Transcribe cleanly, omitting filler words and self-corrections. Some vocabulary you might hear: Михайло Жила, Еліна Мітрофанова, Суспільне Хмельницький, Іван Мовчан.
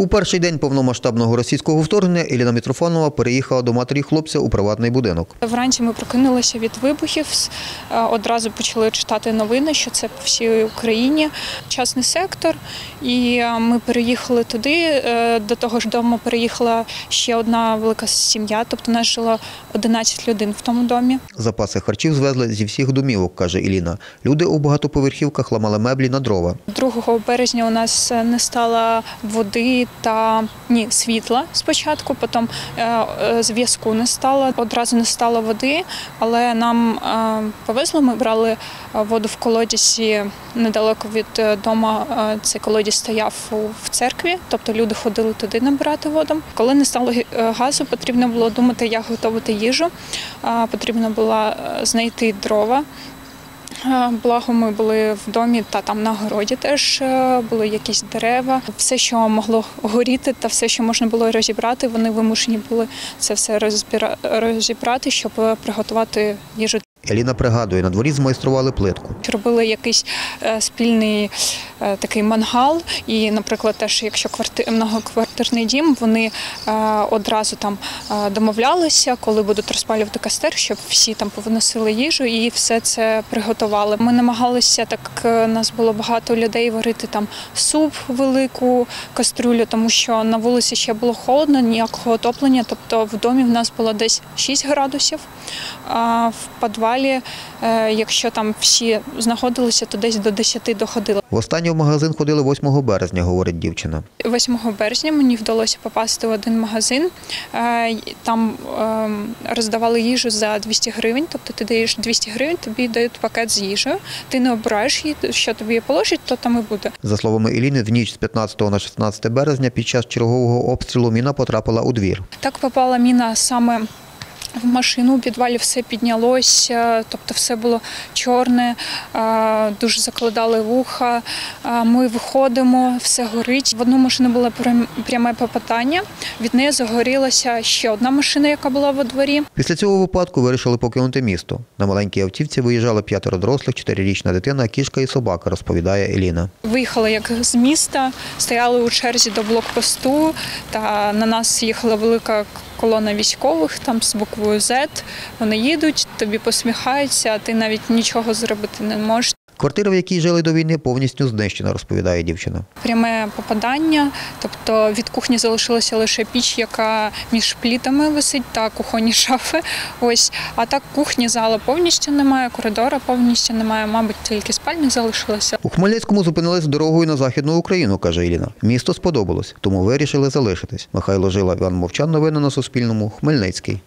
У перший день повномасштабного російського вторгнення Еліна Мітрофанова переїхала до матері хлопця у приватний будинок. Вранці ми прокинулися від вибухів, одразу почали читати новини, що це по всій Україні, частний сектор. І ми переїхали туди, до того ж дому переїхала ще одна велика сім'я, тобто нас жило 11 людей в тому домі. Запаси харчів звезли зі всіх домівок, каже Еліна. Люди у багатоповерхівках ламали меблі на дрова. 2 березня у нас не стало води та світла спочатку, потім зв'язку не стало, одразу не стало води, але нам повезло, ми брали воду в колодязі недалеко від дому, цей колодязь стояв в церкві, тобто люди ходили туди набирати воду. Коли не стало газу, потрібно було думати, як готувати їжу, потрібно було знайти дрова. Благо ми були в домі та там на городі теж були якісь дерева. Все, що могло горіти та все, що можна було розібрати, вони вимушені були це все розібрати, щоб приготувати їжу. Еліна пригадує, на дворі змайстрували плитку. Робили якийсь спільний такий мангал і, наприклад, теж якщо многоквартирний дім, вони одразу там домовлялися, коли будуть розпалювати костер, щоб всі там повиносили їжу і все це приготували. Ми намагалися, так нас було багато людей, варити там суп велику кастрюлю, тому що на вулиці ще було холодно, ніякого отоплення, тобто в домі в нас було десь 6 градусів, а в підвалі, якщо там всі знаходилися, то десь до 10 доходило. Востаннє в магазин ходили 8 березня, говорить дівчина. 8 березня мені вдалося попасти в один магазин, там роздавали їжу за 200 гривень, тобто ти даєш 200 гривень, тобі дають пакет з їжею, ти не обираєш її, що тобі положить, то там і буде. За словами Еліни, в ніч з 15 на 16 березня під час чергового обстрілу міна потрапила у двір. Так попала міна саме в машину, у підвалі все піднялося, тобто все було чорне, дуже закладали вуха. Ми виходимо, все горить. В одну машину було пряме попадання, від неї загорілася ще одна машина, яка була во дворі. Після цього випадку вирішили покинути місто. На маленькій автівці виїжджали 5 дорослих, 4-річна дитина, кішка і собака, розповідає Еліна. Виїхали як з міста, стояли у черзі до блокпосту, та на нас їхала велика колона військових, там з буквою «З». Вони їдуть, тобі посміхаються, а ти навіть нічого зробити не можеш. Квартира, в якій жили до війни, повністю знищена, розповідає дівчина. Пряме попадання, тобто від кухні залишилася лише піч, яка між плітами висить, та кухонні шафи. Ось. А так кухні, зала повністю немає, коридора повністю немає, мабуть, тільки спальня залишилася. У Хмельницькому зупинились дорогою на Західну Україну, каже Еліна. Місто сподобалось, тому вирішили залишитись. Михайло Жила, Іван Мовчан. Новини на Суспільному. Хмельницький.